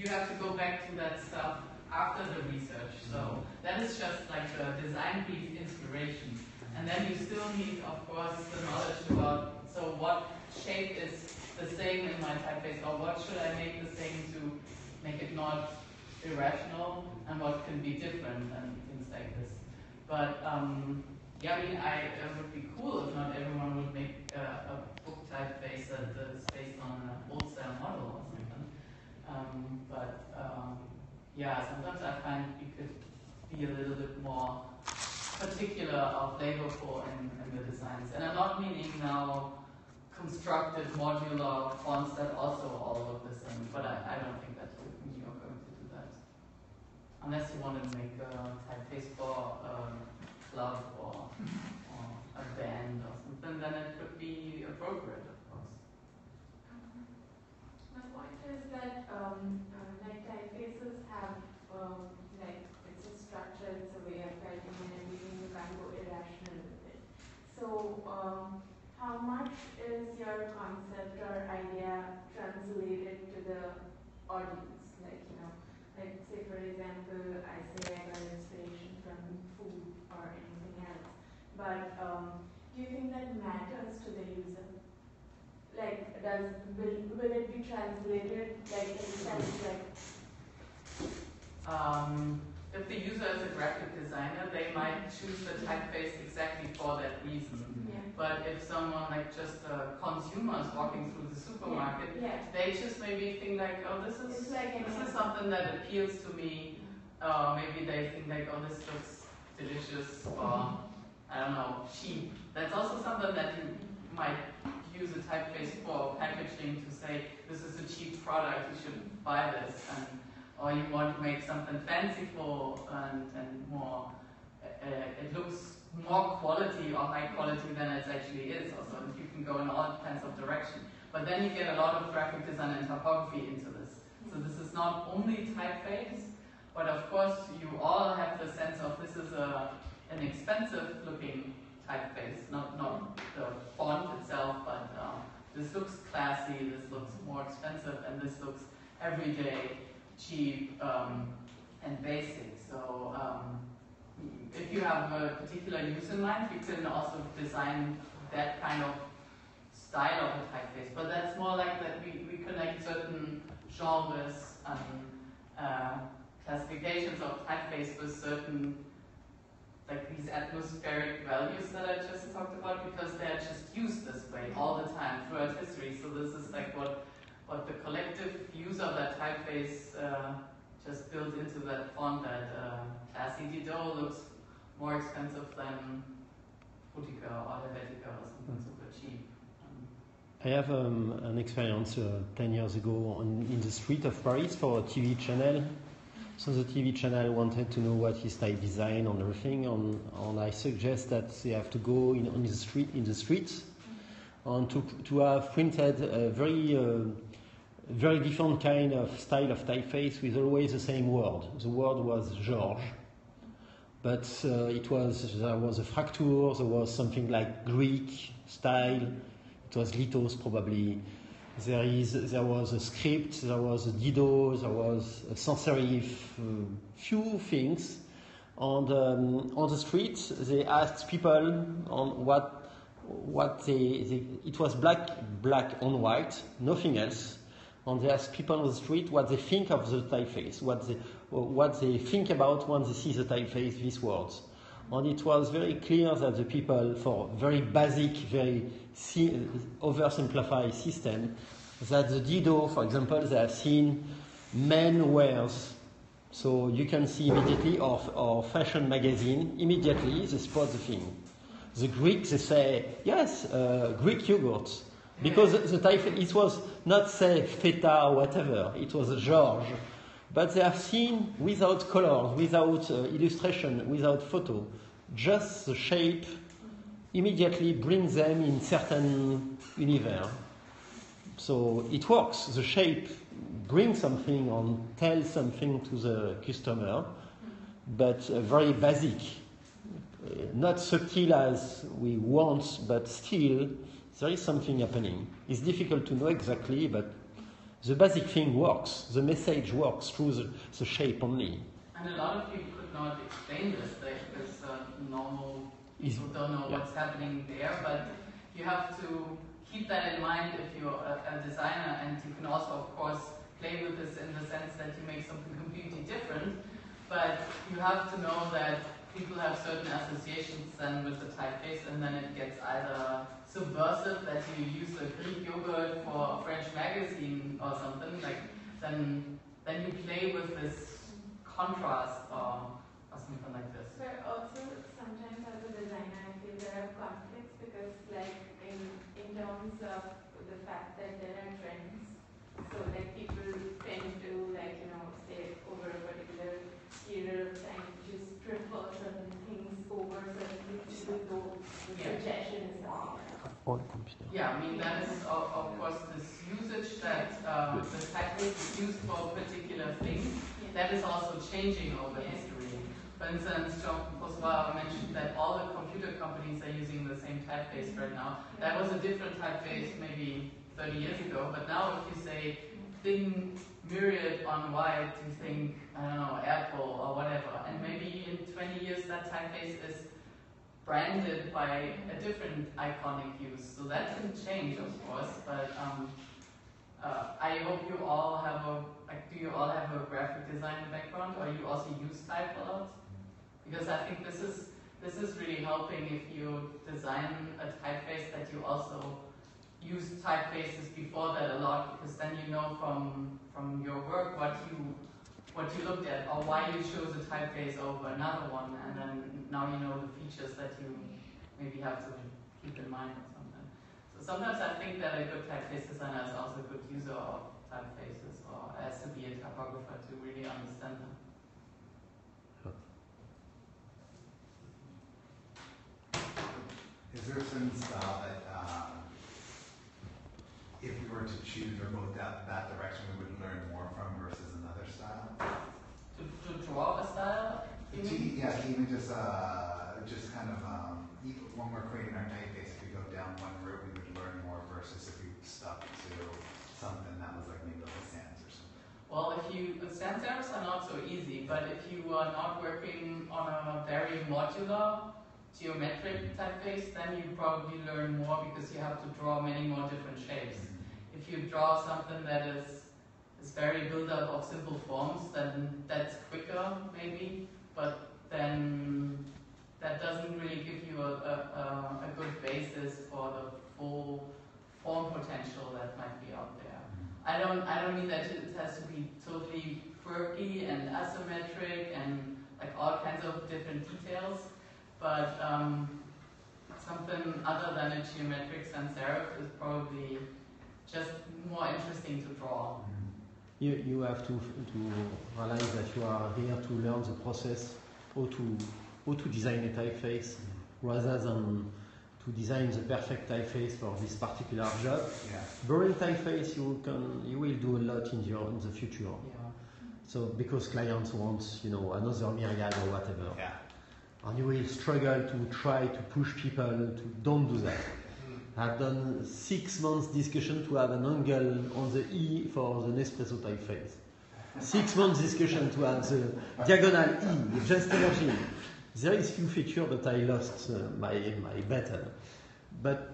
you have to go back to that stuff after the research. So that is just like the design brief inspiration. And then you still need, of course, the knowledge about, so what shape is the same in my typeface, or what should I make the same to make it not irrational, and what can be different, and things like this. But yeah, I mean, it would be cool if not everyone would make a book typeface that is based on an old style model or something. Yeah, sometimes I find you could be a little bit more particular or flavorful in the designs. And I'm not meaning now constructed modular fonts that also all of this, but I don't think that you're going to do that. Unless you want to make a typeface for a club or a band or something, then it could be appropriate, of course. My point is that like typefaces have like it's a structure, it's a way of writing, and everything, you can't go irrational with it. So how much is your concept or idea translated to the audience? Like, you know, like say for example, I say I got inspiration from food or anything else, but do you think that matters to the user? Like, will it be translated? Like, if the user is a graphic designer, they might choose the typeface exactly for that reason. Yeah. But if someone, like just a consumer, is walking through the supermarket, yeah. They just maybe think like, oh, this is something that appeals to me. Maybe they think like, oh, this looks delicious, or I don't know, cheap. That's also something that you might use a typeface for packaging to say, this is a cheap product, you should buy this. Or you want to make something fanciful and more, it looks more quality or high quality than it actually is. Also, you can go in all kinds of direction. But then you get a lot of graphic design and typography into this. So this is not only typeface, but of course you all have the sense of this is an expensive looking typeface, not the font itself, but this looks classy, this looks more expensive, and this looks everyday, cheap, and basic. So if you have a particular use in mind, you can also design that kind of style of a typeface. But that's more like that we connect certain genres and classifications of typeface with certain, like these atmospheric values that I just talked about, because they're just used this way all the time throughout history. So this is like what the collective use of that typeface just built into that font, that classy Didot looks more expensive than Utica or Helvetica or something super cheap. I have an experience 10 years ago in the street of Paris for a TV channel. So the TV channel wanted to know what is type design and everything, and I suggest that they have to go in the streets, and to have printed a very different kind of style of typeface with always the same word. The word was George, but there was a fracture. There was something like Greek style. It was Litos probably. There was a script, there was a Didot, there was a sans serif, few things. And on the street, they asked people on what it was black on white, nothing else. And they asked people on the street what they think of the typeface, what they think about when they see the typeface, these words. And it was very clear that the people, for very basic, very oversimplified system, that the Didot, for example, they have seen men wears. So you can see immediately, or fashion magazine, immediately they spot the thing. The Greeks, they say, yes, Greek yogurt. Because the typeface, it was not, say, feta or whatever, it was George. But they have seen, without colors, without illustration, without photo, just the shape immediately brings them in certain universe. So it works. The shape brings something and tells something to the customer, but very basic. Not subtle as we want, but still there is something happening. It's difficult to know exactly, but The basic thing works. The message works through the shape only. And a lot of people could not explain this. Because normal people don't know what's happening there. But you have to keep that in mind if you're a designer. And you can also, of course, play with this in the sense that you make something completely different. But you have to know that people have certain associations then with the typeface, and then it gets either subversive that you use a Greek yogurt for a French magazine or something, like then you play with this contrast or something like this. But also sometimes as a designer I feel there are conflicts because like in terms of the fact that there are trends, so like people tend to like, you know, say over a particular period of time just prefer certain things over certain things, even though the suggestion is not. Yeah, I mean, that is, of course, this usage that the technique is used for particular things, that is also changing over history. For instance, Jean-Francois mentioned that all the computer companies are using the same typeface right now. That was a different typeface maybe 30 years ago, but now if you say thin myriad on white, you think, I don't know, Apple or whatever, and maybe in 20 years that typeface is branded by a different iconic use. So that can change, of course, but I hope you all have a, like, do you all have a graphic design background, or you also use type a lot? Because I think this is really helping if you design a typeface that you also use typefaces before that a lot, because then you know from your work what you looked at or why you chose a typeface over another one, and then now you know the features that you maybe have to keep in mind or something. So sometimes I think that a good typeface designer is also a good user of typefaces or has to be a typographer to really understand them. Is there a sense that if we were to choose or go that direction, we would learn more from versus another style? To draw a style? Yeah, even just kind of, even when we're creating our typeface, if we go down one route, we would learn more versus if we stuck to something that was like maybe like a sans or something. Well, sans serifs are not so easy, but if you are not working on a very modular, geometric typeface, then you probably learn more because you have to draw many more different shapes. If you draw something that is very build-up of simple forms, then that's quicker maybe, but then that doesn't really give you a good basis for the full form potential that might be out there. I don't mean that it has to be totally quirky and asymmetric and like all kinds of different details. But something other than a geometric sans serif is probably just more interesting to draw. You have to realize that you are here to learn the process, how to design a typeface, rather than to design the perfect typeface for this particular job. Yeah. During typeface, you will do a lot in the future. Yeah. So because clients want, you know, another myriad or whatever. Yeah. And you will struggle to try to push people to don't do that. I've done 6 months discussion to have an angle on the E for the Nespresso typeface. 6 months discussion to have the diagonal E, just imagine. There is few feature that I lost my battle. But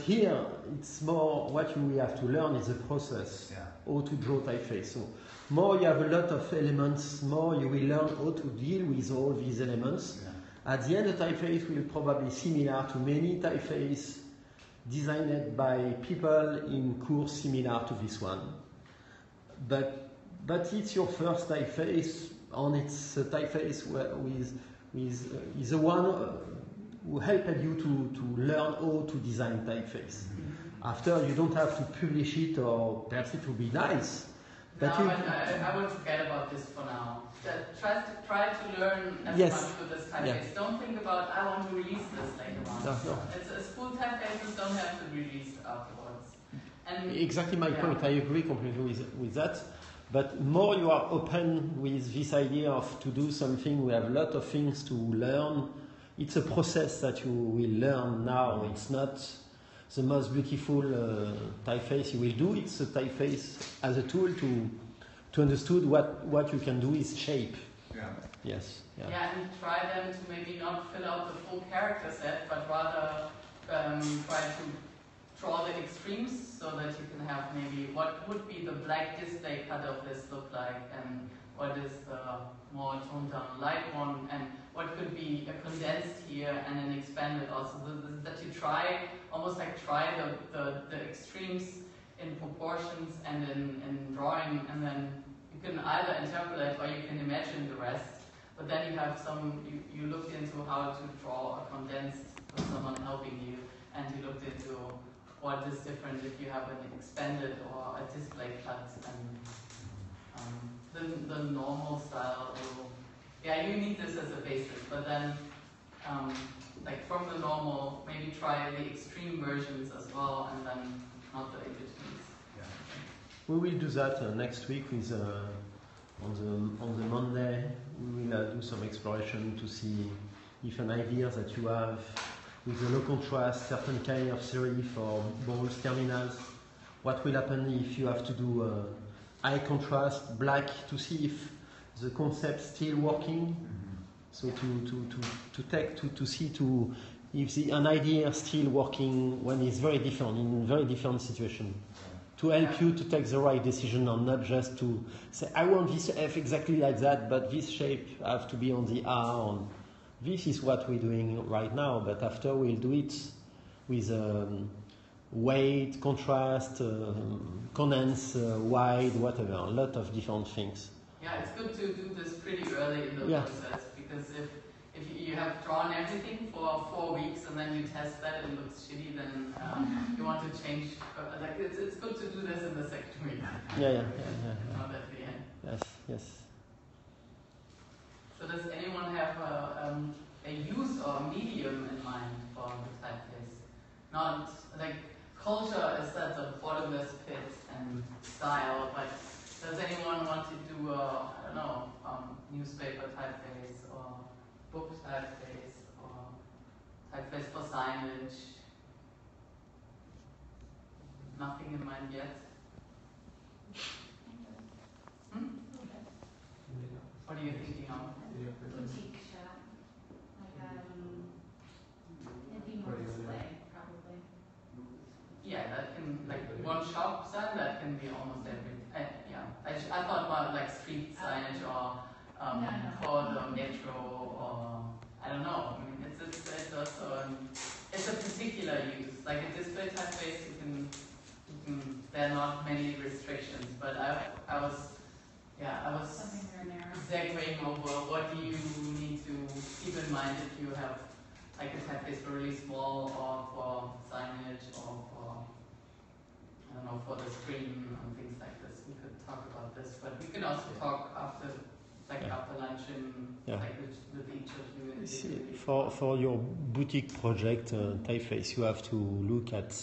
here, it's more what you have to learn is the process, how to draw typeface. So, more you have a lot of elements, more you will learn how to deal with all these elements. Yeah. At the end, the typeface will probably similar to many typefaces designed by people in course similar to this one. But it's your first typeface, and it's a typeface with the one who helped you to learn how to design typeface. After, you don't have to publish it or perhaps it will be nice. But no, I would forget about this for now. Try to learn as much with this typeface. Yes. Don't think about, I want to release this later on. No. It's full typefaces don't have to release afterwards. And exactly my point. I agree completely with that. But more you are open with this idea of to do something, we have a lot of things to learn. It's a process that you will learn now. It's not the most beautiful typeface you will do. It's a typeface as a tool to understood what you can do is shape. Yeah. Yes. Yeah. Yeah, and try then to maybe not fill out the full character set, but rather try to draw the extremes so that you can have maybe what would be the black display cut of this look like, and what is the more toned down light one, and what could be a condensed here and then expanded also. That you try, almost like try the extremes in proportions and in drawing, and then you can either interpolate or you can imagine the rest. But then you have some, you looked into how to draw a condensed with someone helping you, and you looked into what is different if you have an expanded or a display cut, and the normal style. Yeah, you need this as a basis, but then like from the normal, maybe try the extreme versions as well, and then not the in-betweens. Yeah. We will do that next week with on the Monday. We will do some exploration to see if an idea that you have with a low contrast, certain kind of serif or balls terminals, what will happen if you have to do high contrast black to see if the concept still working. Mm-hmm. So to see if an idea is still working when it's very different in very different situation. To help you to take the right decision, and not just to say, I want this F exactly like that, but this shape have to be on the R. On this is what we're doing right now, but after we'll do it with weight, contrast, condense, wide, whatever, a lot of different things. Yeah, it's good to do this pretty early in the process, because if you have drawn everything for 4 weeks and then you test that and it looks shitty, then you want to change. Like it's good to do this in the second week. Yeah. Not at the end. Yes. So does anyone have a use or a medium in mind for the typeface? Not like culture is at the bottomless pit and style, but does anyone want to do a newspaper typeface or book typeface or typeface for signage? Nothing in mind yet? Hmm? What are you thinking of? Boutique shop. It'd be more display, probably. Yeah, that can, like one shop sign, that can be almost everything. I thought about like street signage or for the metro, or I don't know. I mean, it's also it's a particular use. Like a display typeface, you can there are not many restrictions. But I was segueing over what do you need to keep in mind if you have like a typeface for really small or for signage or for for the screen and things like this. We could talk about this, but we can also talk after. Like after lunch and like with each of you. And for your boutique project typeface, you have to look at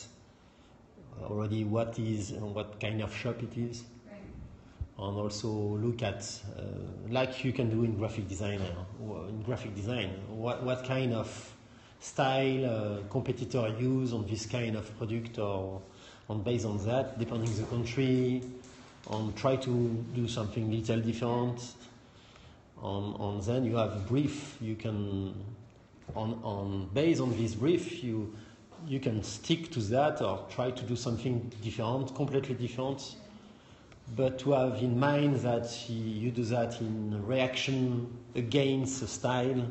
already what is and what kind of shop it is, right. And also look at like you can do in graphic designer. In graphic design, what kind of style competitor use on this kind of product, or on based on that, depending on the country, on try to do something little different. On then you have a brief. You can on based on this brief you can stick to that or try to do something different, completely different. But to have in mind that you do that in reaction against the style.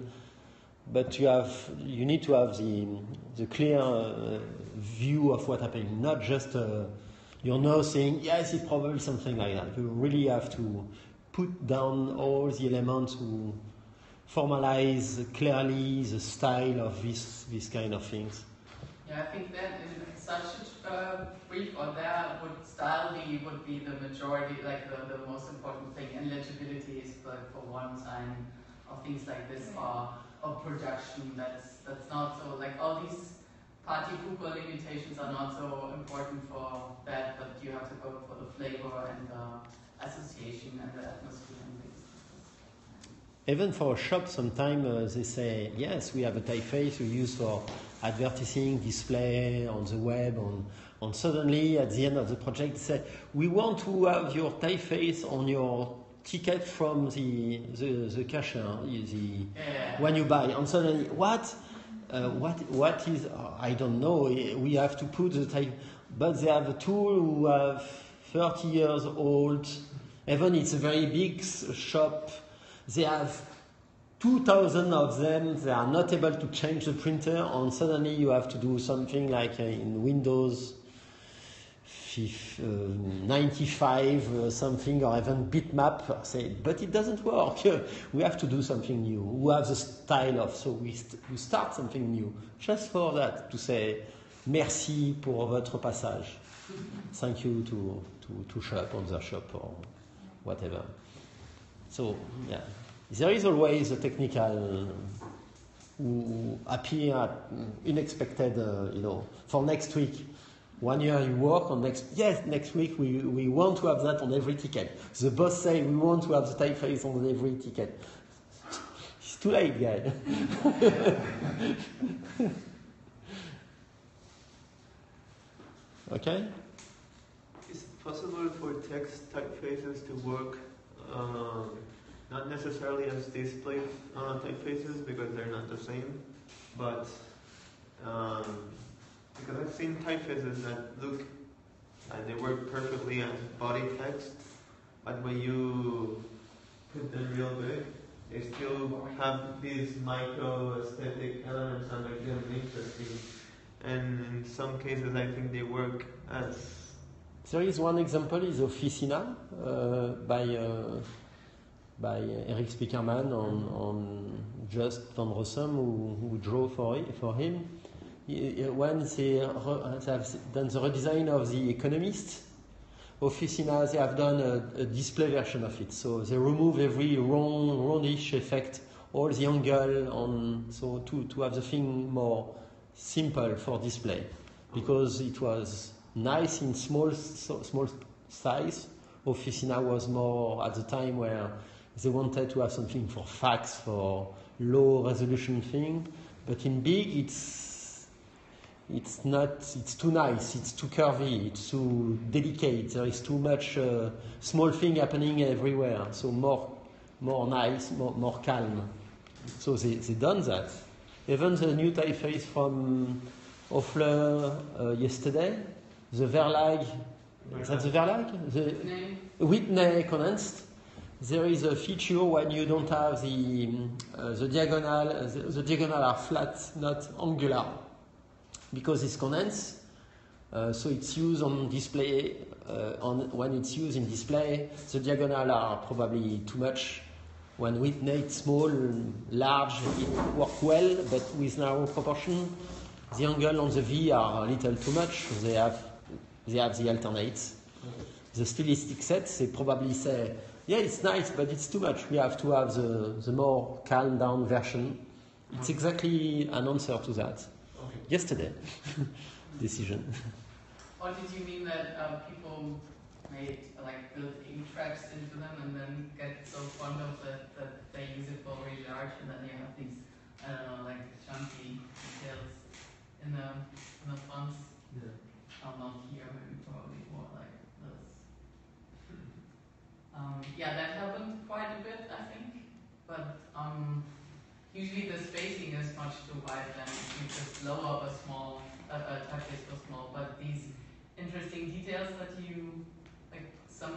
But you need to have the clear view of what happened. Not just you're now saying yes, it's probably something like that. You really have to put down all the elements to formalize clearly the style of this kind of things. Yeah, I think that in such a brief or there would style would be the majority, like the most important thing, and legibility is like for one sign or things like this, or production that's not so, like all these party pooper limitations are not so important for that, but you have to go for the flavor and association and the atmosphere and things. Even for a shop, sometimes they say, yes, we have a typeface we use for advertising, display, on the web, and suddenly at the end of the project say, we want to have your typeface on your ticket from the cashier, when you buy. And suddenly, what is, I don't know, we have to put the type, but they have a tool who have 30 years old, even it's a very big shop, they have 2,000 of them, they are not able to change the printer, and suddenly you have to do something like in Windows 95, something, or even bitmap, say, but it doesn't work. We have to do something new. We have the style of, so we start something new. Just for that, to say, merci pour votre passage. Thank you to shop, on the shop, or whatever. So, yeah. There is always a technical who appear at unexpected, for next week. 1 year you work on next week we want to have that on every ticket. The boss say we want to have the typeface on every ticket. It's too late, guy. Okay? Is it possible for text typefaces to work not necessarily as display typefaces, because they're not the same, but because I've seen typefaces that look and they work perfectly as body text, but when you put them real big, they still have these micro aesthetic elements that make them interesting. And in some cases, I think they work as. There is one example is Officina by Eric Spiekermann on Just Van Rossum, who drew for him. When they have done the redesign of the Economist, Officina, they have done a display version of it. So they remove every roundish effect, all the angle, so to have the thing more simple for display. Because it was nice in small size, Officina was more at the time where they wanted to have something for fax, for low resolution thing, but in big it's not, it's too nice, it's too curvy, it's too delicate, there is too much small thing happening everywhere, so more nice, more calm. So they done that. Even the new typeface from Offler yesterday, the Verlag, is that the Verlag? The Whitney Economist. There is a feature when you don't have the diagonal, the diagonal are flat, not angular. Because it's condensed, so it's used on display, when it's used in display, the diagonal are probably too much. When we make small, large, it works well, but with narrow proportion, the angle on the V are a little too much, they have the alternates. The stylistic sets, they probably say, yeah, it's nice, but it's too much, we have to have the more calm down version. It's exactly an answer to that. Yesterday decision. Or did you mean that people made built ink traps into them and then get so fond of it that they use it for really large, and then you have these chunky details in the fonts? Yeah. Not here, maybe probably more like this. Yeah, that happened quite a bit, I think, but. Usually the spacing is much too wide, and you just lower up a small typeface for small. But these interesting details that you some.